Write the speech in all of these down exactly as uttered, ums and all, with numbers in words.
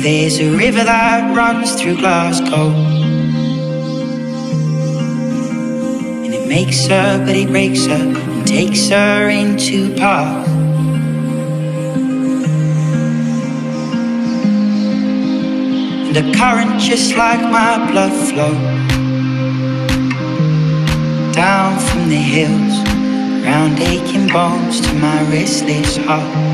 Well, there's a river that runs through Glasgow, and it makes her, but it breaks her, and takes her into parts. And a current just like my blood flow down from the hills, round aching bones to my restless heart.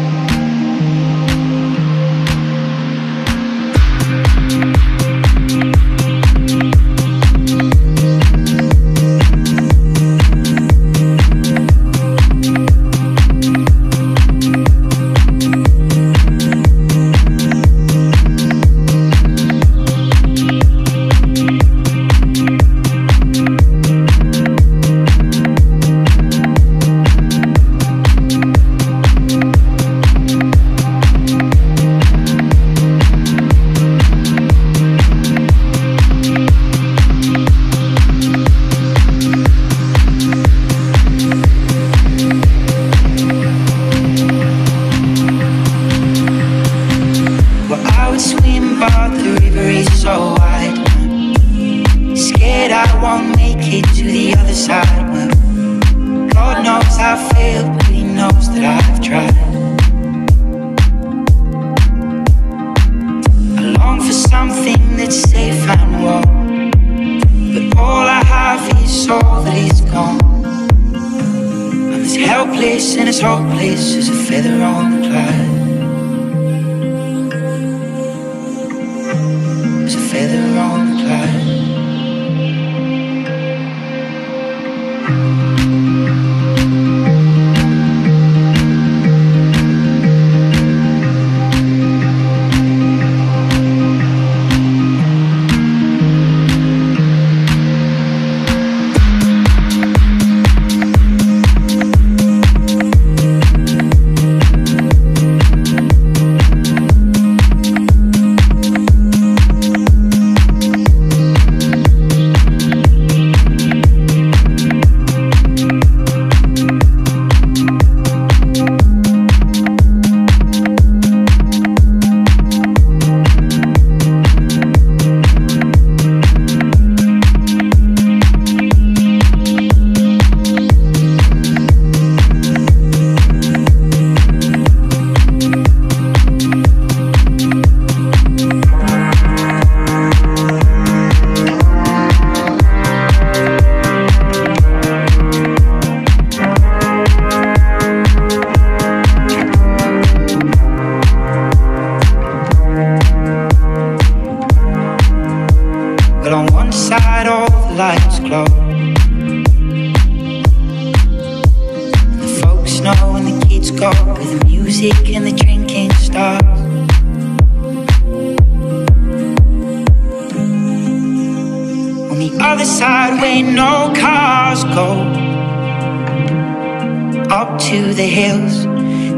To the hills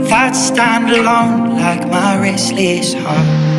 that stand alone like my restless heart.